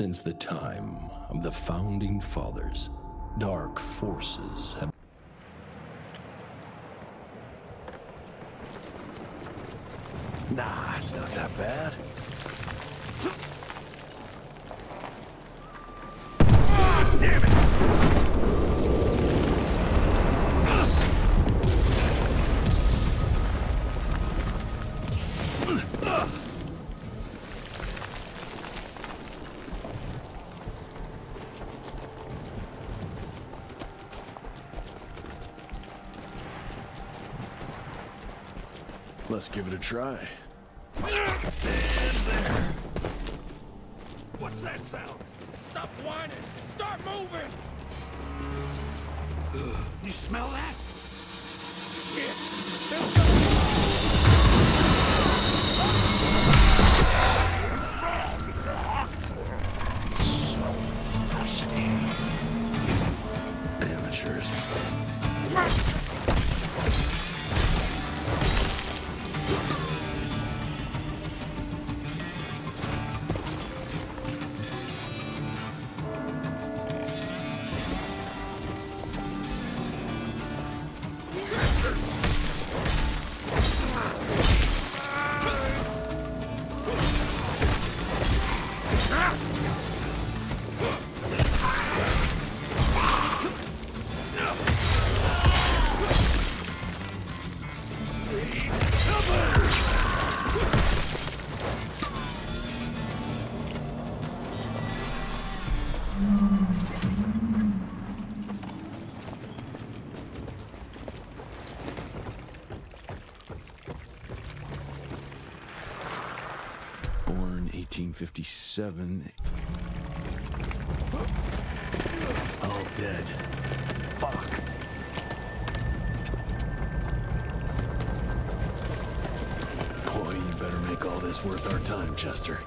Since the time of the Founding Fathers, dark forces have... Nah, it's not that bad. Ah, damn it! Let's give it a try. And there. What's that sound? Stop whining. Start moving. You smell that? Shit. There's gonna be... Amateurs. Born 1857. All dead. Fuck. Boy, you better make all this worth our time, Chester.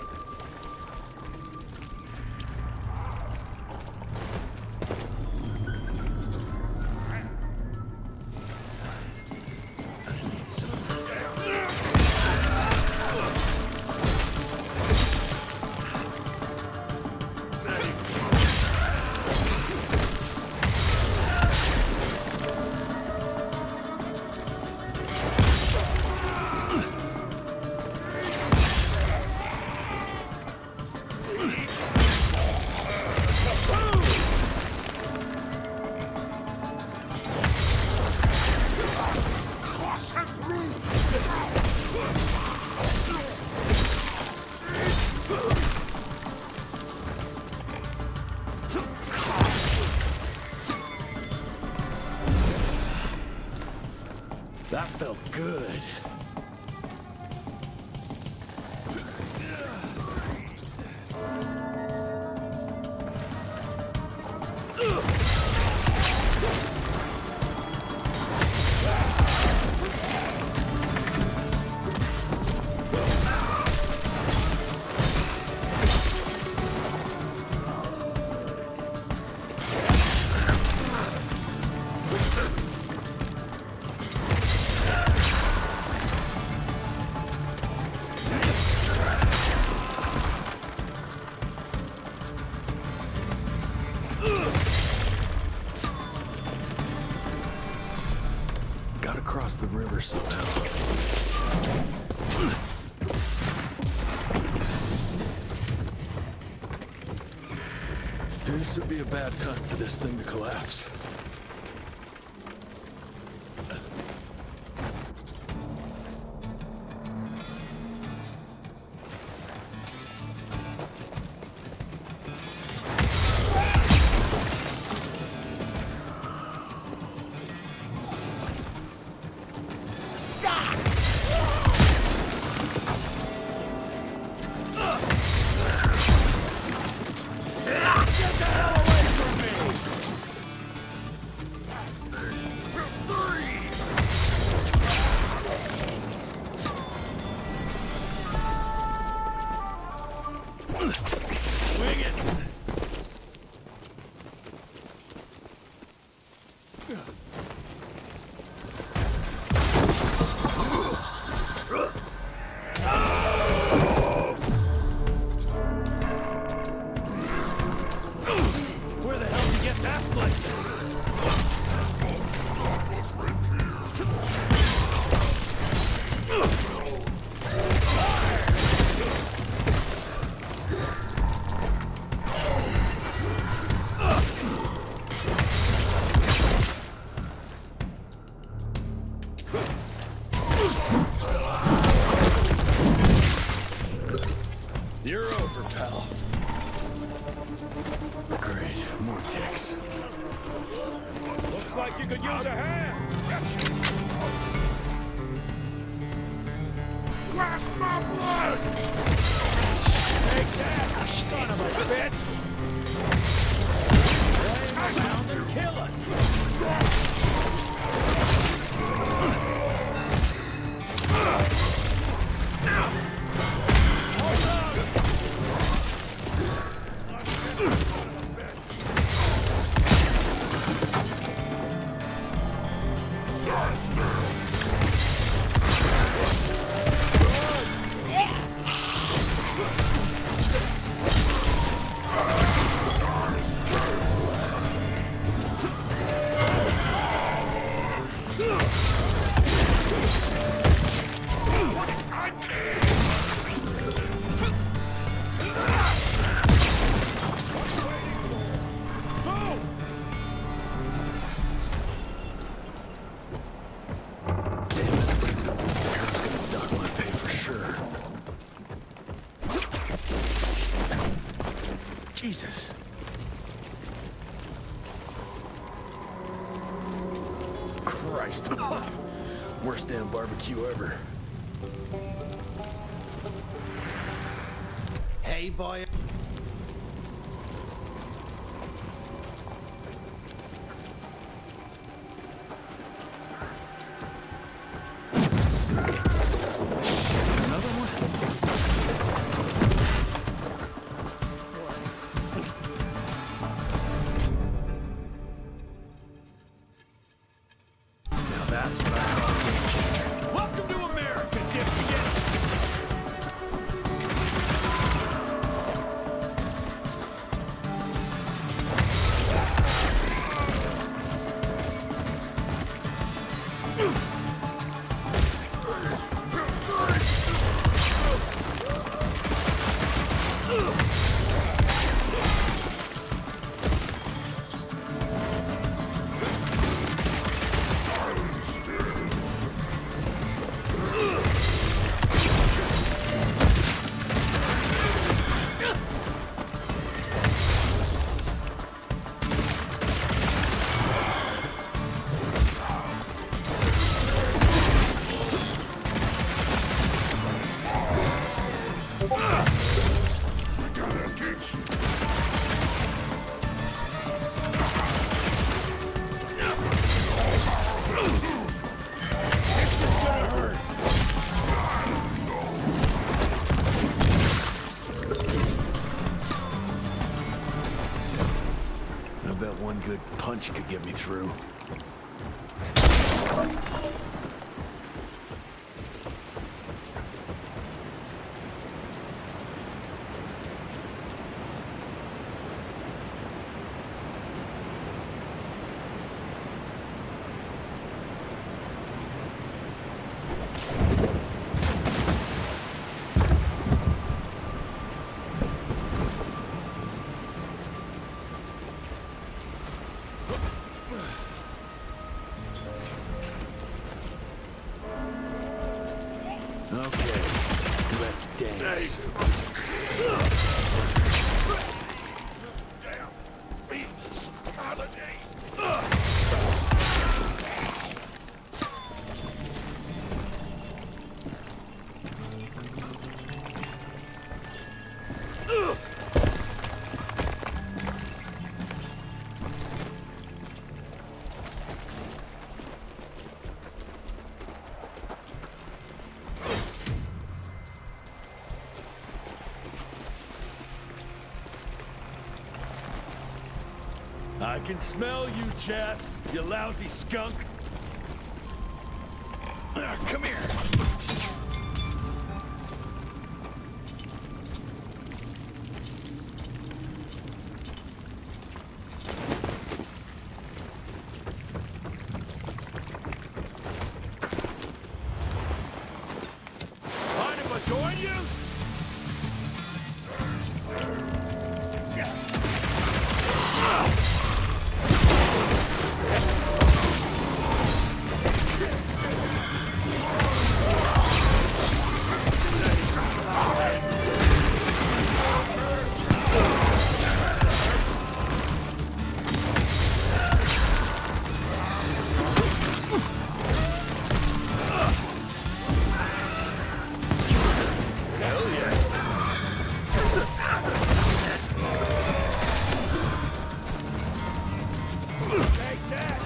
That felt good. Across the river somehow. This would be a bad time for this thing to collapse. Barbecue ever. Hey, boy. Could get me through. I can smell you, Chess, you lousy skunk. Come here. Take that!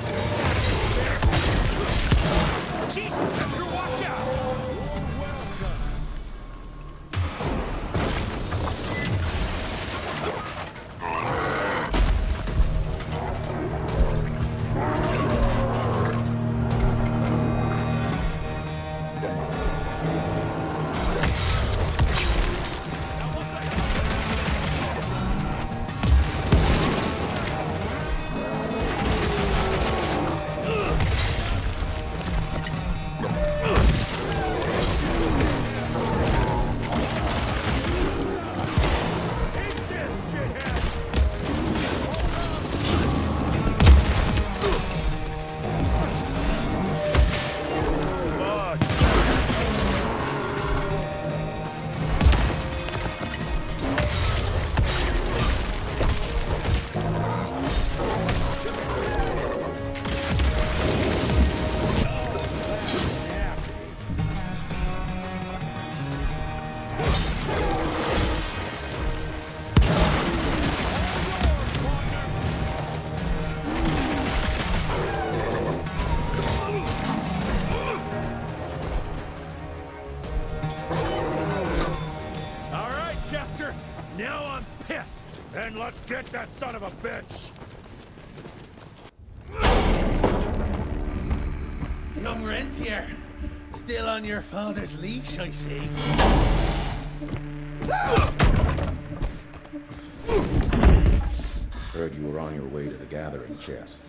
Jesus, Andrew, watch out! Let's get that son of a bitch! Young Rentier, still on your father's leash, I see. Heard you were on your way to the gathering, Chess.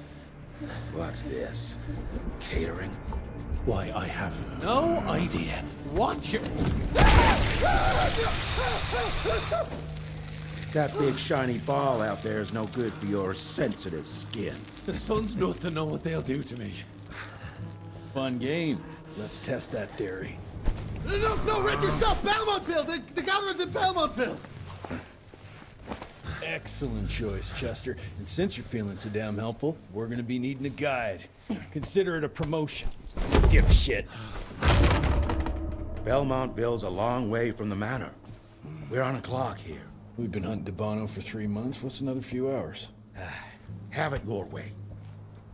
What's this? Catering? Why, I have no idea what you're... That big shiny ball out there is no good for your sensitive skin. The sun's not to know what they'll do to me. Fun game. Let's test that theory. No, no, Richard, stop! Belmontville! The gathering's in Belmontville! Excellent choice, Chester. And since you're feeling so damn helpful, we're gonna be needing a guide. Consider it a promotion. Dipshit. Belmontville's a long way from the manor. We're on a clock here. We've been hunting DeBono for 3 months. What's another few hours? Have it your way.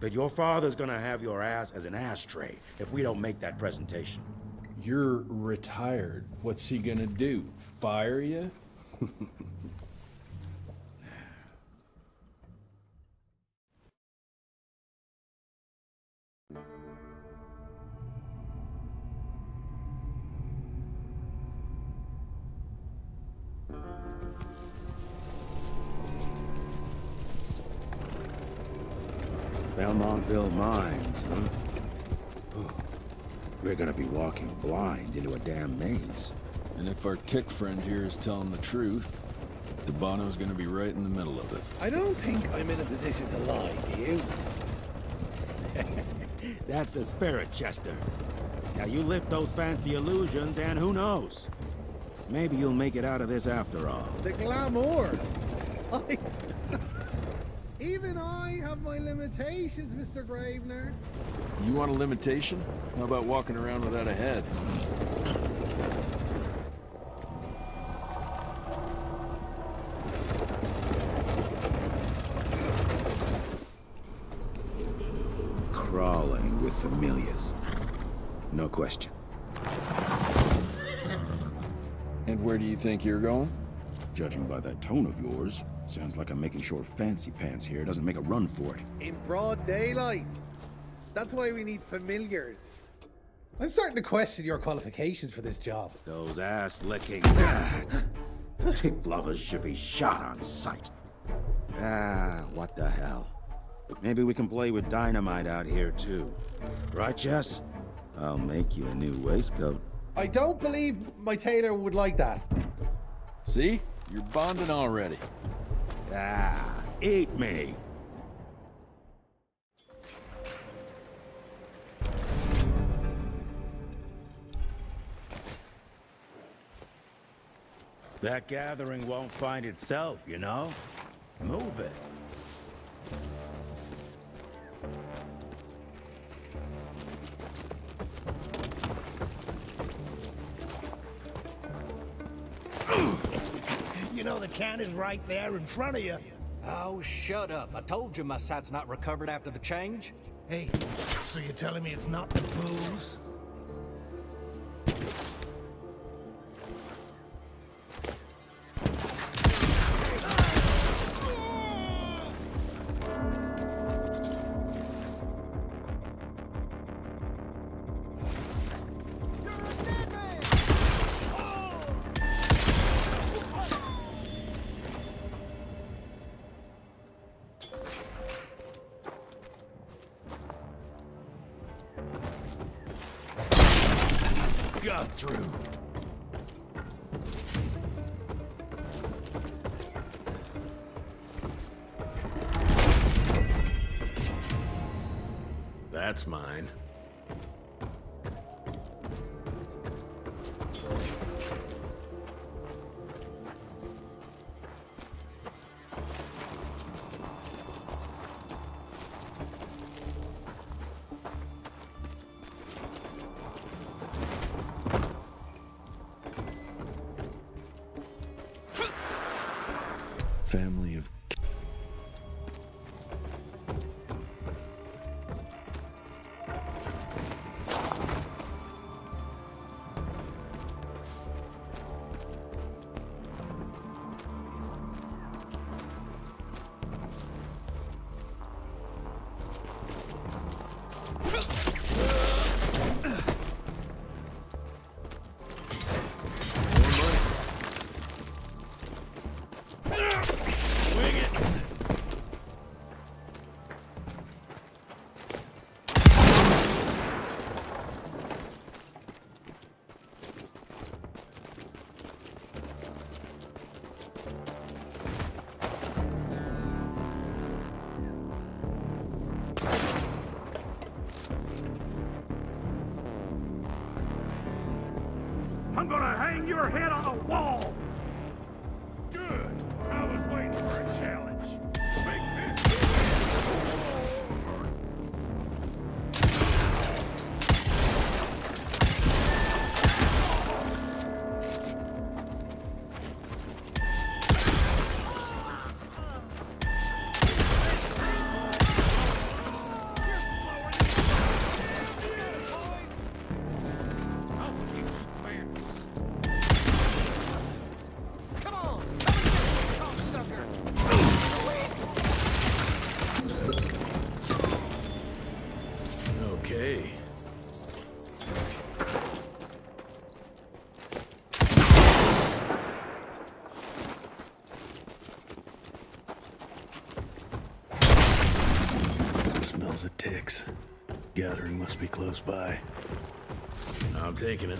But your father's gonna have your ass as an ashtray if we don't make that presentation. You're retired. What's he gonna do? Fire you? Bill Mines, huh? Ooh. We're gonna be walking blind into a damn maze. And if our tick friend here is telling the truth, DeBono's gonna be right in the middle of it. I don't think I'm in a position to lie, do you? That's the spirit, Chester. Now you lift those fancy illusions and who knows? Maybe you'll make it out of this after all. The glamour! Even I have my limitations, Mr. Gravener. You want a limitation? How about walking around without a head? Crawling with familiars. No question. And where do you think you're going? Judging by that tone of yours, sounds like I'm making sure Fancy Pants here doesn't make a run for it. In broad daylight. That's why we need familiars. I'm starting to question your qualifications for this job. Those ass-licking tip lovers should be shot on sight. Ah, what the hell. Maybe we can play with dynamite out here too. Right, Jess? I'll make you a new waistcoat. I don't believe my tailor would like that. See? You're bonding already. Ah, eat me! That gathering won't find itself, you know? Move it. You know the can is right there in front of you. Oh, shut up. I told you my sight's not recovered after the change. Hey, so you're telling me it's not the booze? That's mine. Family of your head on the wall! Good! I was waiting for a challenge. Make gathering must be close by. I'm taking it.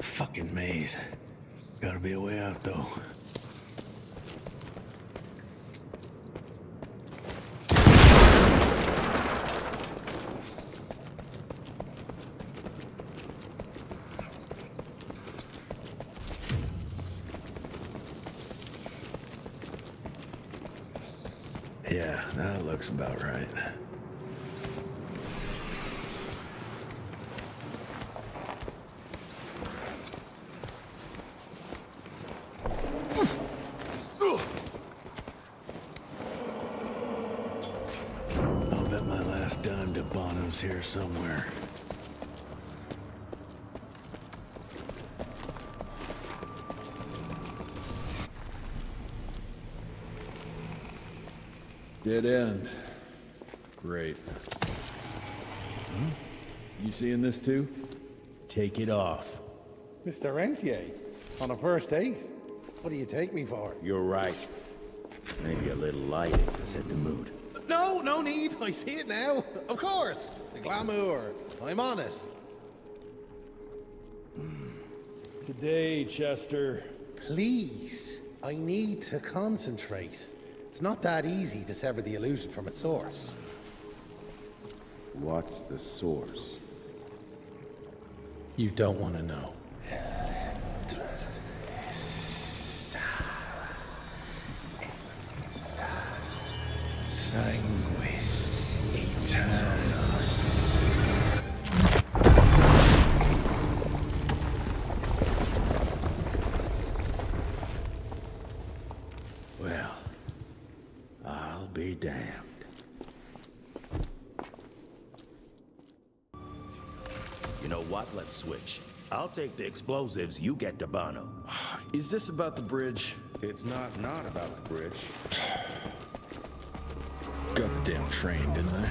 Fucking maze. Gotta be a way out though. Yeah, that looks about right. I'll bet my last dime DeBono's here somewhere. Dead end. Great. Hmm? You seeing this too? Take it off. Mr. Rentier, on a first date? What do you take me for? You're right. Maybe a little lighting to set the mood. No, no need. I see it now. Of course. The glamour. I'm on it. Today, Chester. Please. I need to concentrate. It's not that easy to sever the illusion from its source. What's the source? You don't want to know. Sanguis Eternus. Well, I'll be damned. You know what? Let's switch. I'll take the explosives, you get DeBono. Is this about the bridge? It's not about the bridge. Got the damn train, didn't I?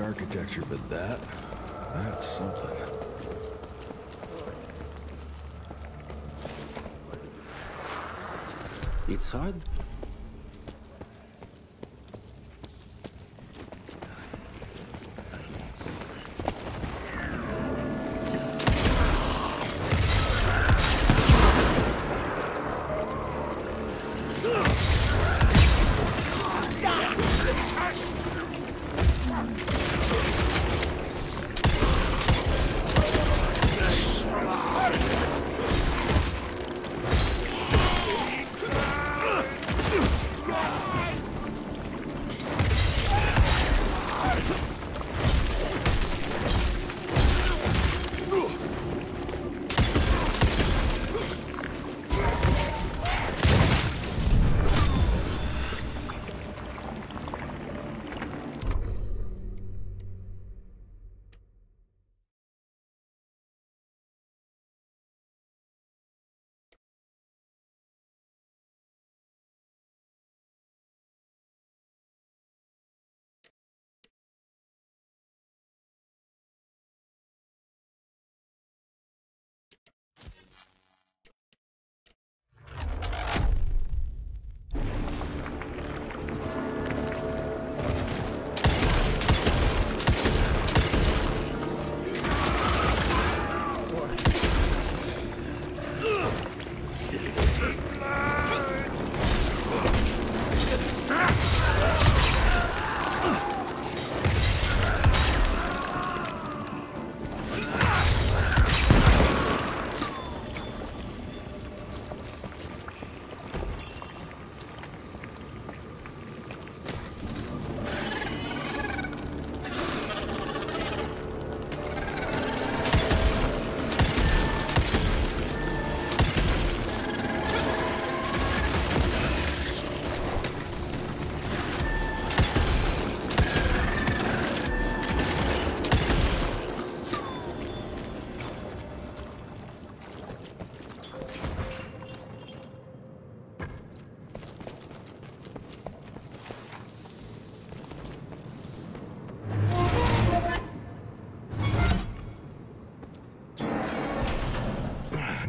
Architecture, but that's something. It's hard.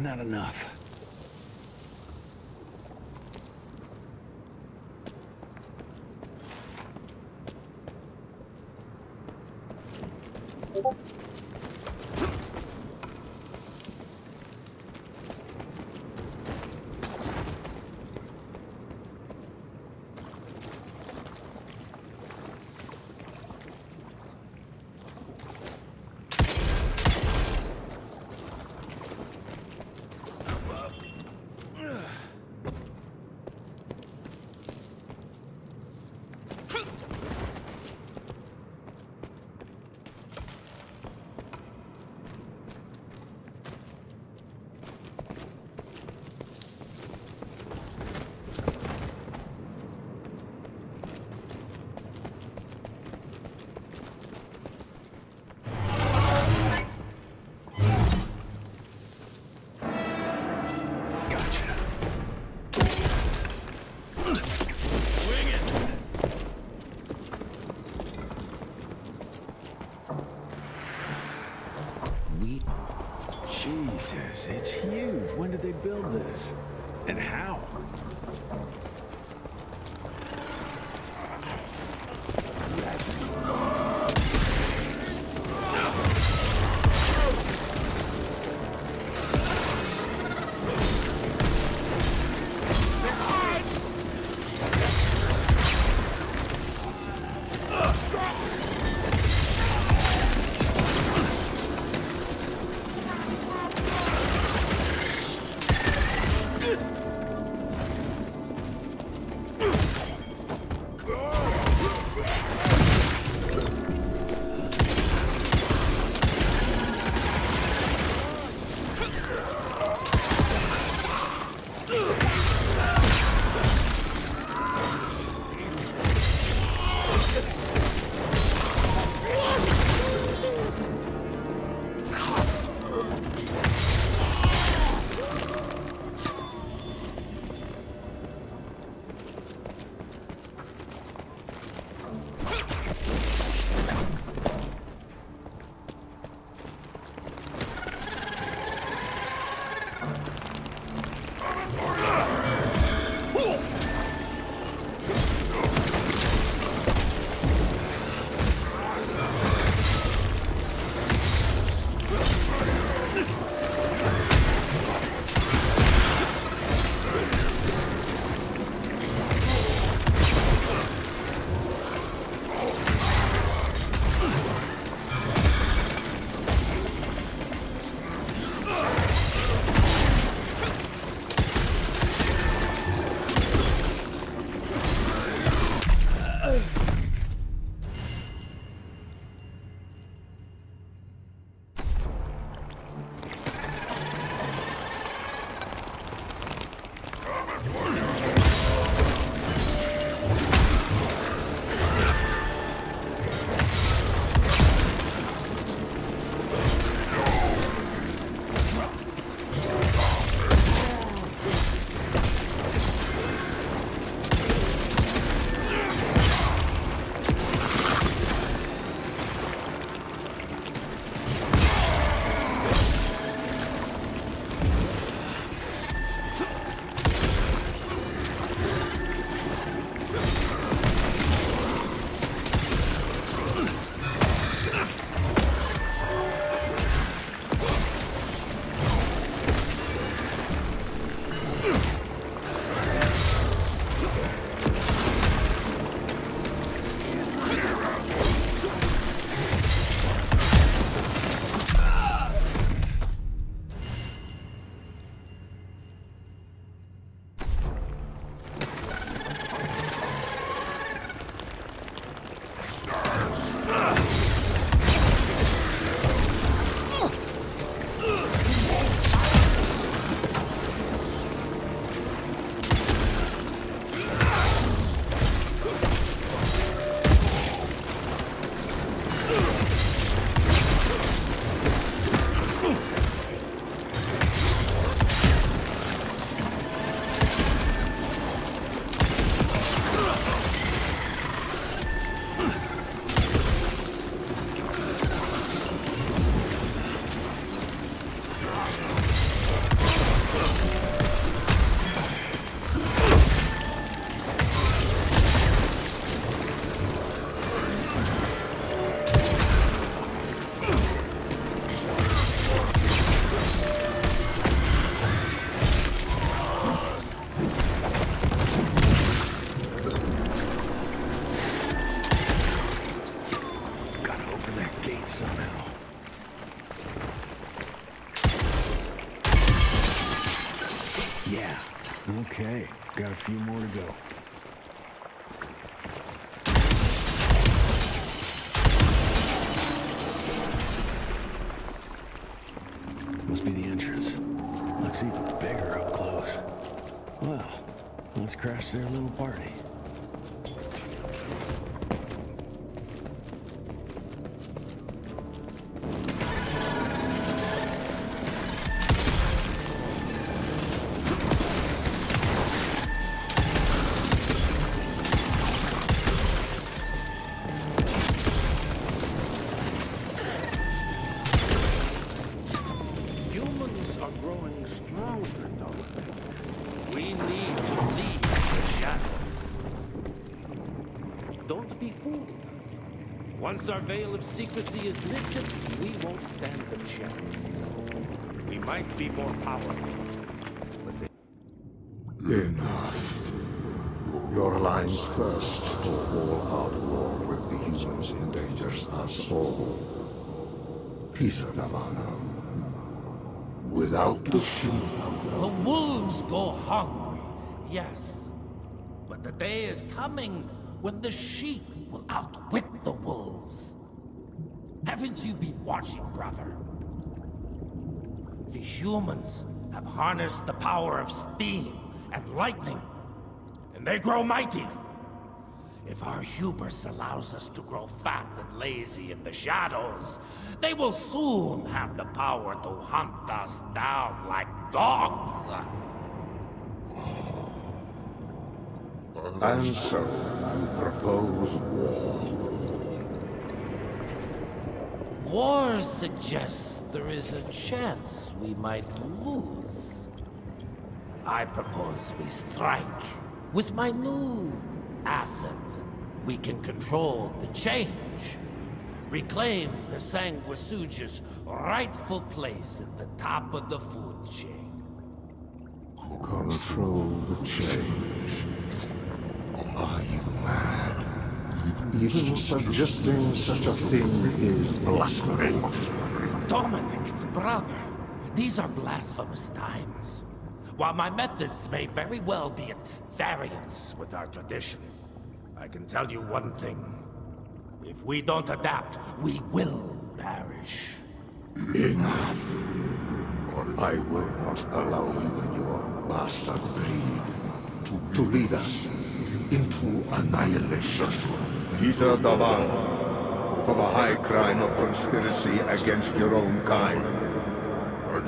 Not enough. Yes, it's huge. When did they build this? And how? Okay, got a few more to go. Must be the entrance. Looks even bigger up close. Well, let's crash their little party. Don't be fooled. Once our veil of secrecy is lifted, we won't stand the chance. We might be more powerful, but they... Enough. Your lines thirst for all-out war with the humans endangers us all. Peter D'Abano. Without the sheep... The wolves go hungry, yes. But the day is coming when the sheep will outwit the wolves. Haven't you been watching, brother? The humans have harnessed the power of steam and lightning. And they grow mighty. If our hubris allows us to grow fat and lazy in the shadows, they will soon have the power to hunt us down like dogs. And so, you propose war. War suggests there is a chance we might lose. I propose we strike. With my new asset, we can control the change, reclaim the Sanguisuges' rightful place at the top of the food chain. Control the change? Are you mad? Even suggesting such a thing is blasphemy. Dominic, brother, these are blasphemous times. While my methods may very well be at variance with our tradition, I can tell you one thing. If we don't adapt, we will perish. Enough. I will not allow you and your bastard greed to lead us into annihilation. Peter D'Abano, for the high crime of conspiracy against your own kind.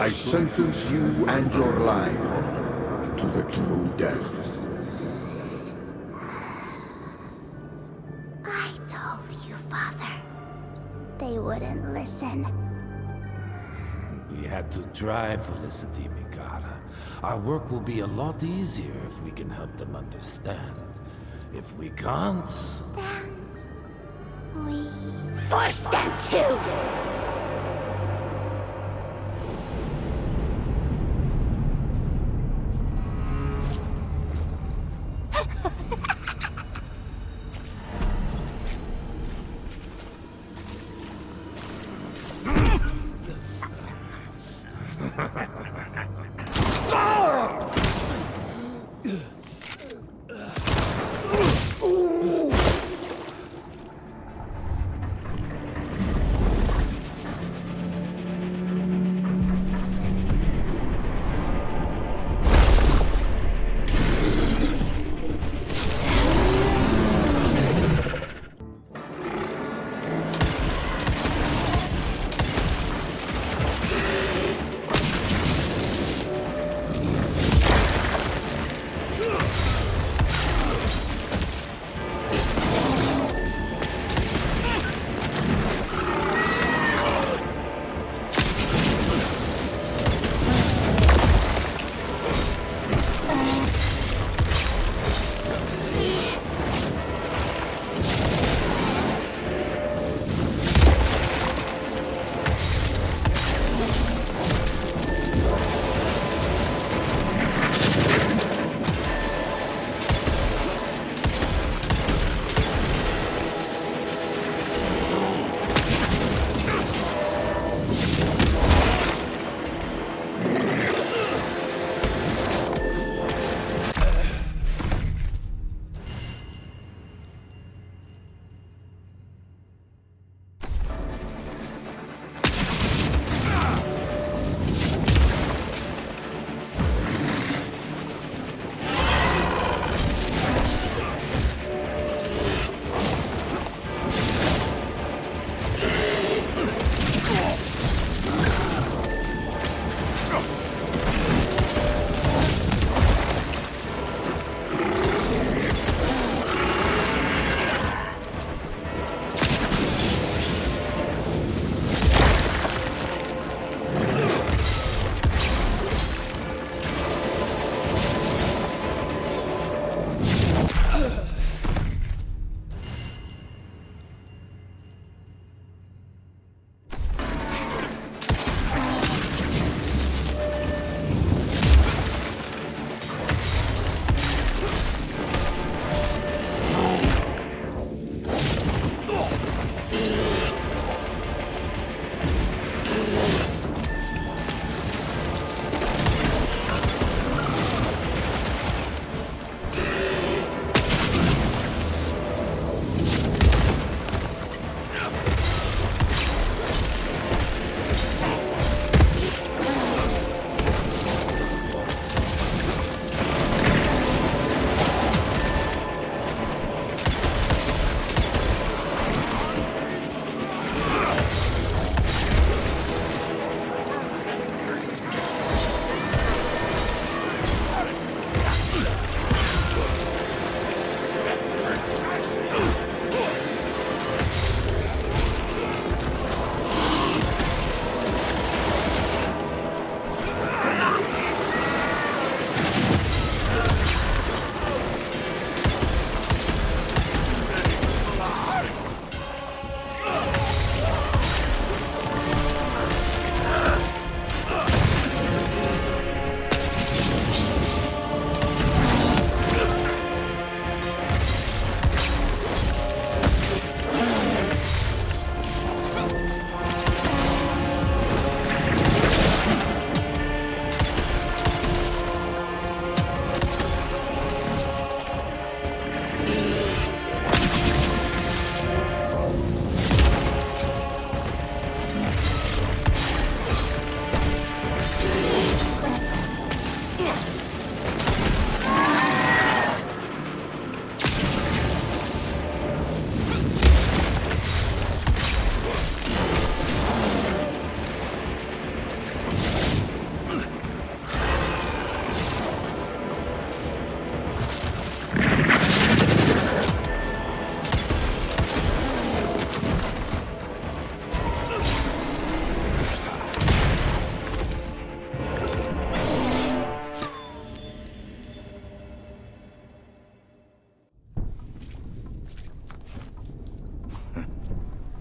I sentence you and your line to the true death. I told you, Father. They wouldn't listen. We had to try, Felicity Migara. Our work will be a lot easier if we can help them understand. If we can't... Then... we... force them to!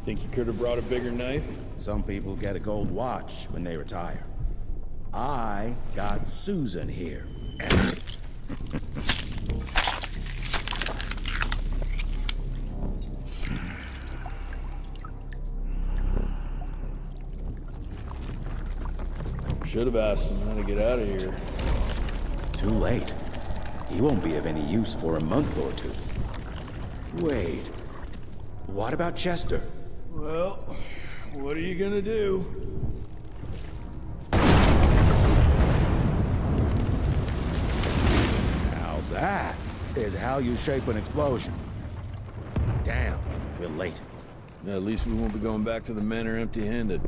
Think you could have brought a bigger knife? Some people get a gold watch when they retire. I got Susan here. Should have asked him how to get out of here. Too late. He won't be of any use for a month or two. Wait. What about Chester? Well, what are you gonna do? Now that is how you shape an explosion. Damn, we're late. At least we won't be going back to the manor empty-handed.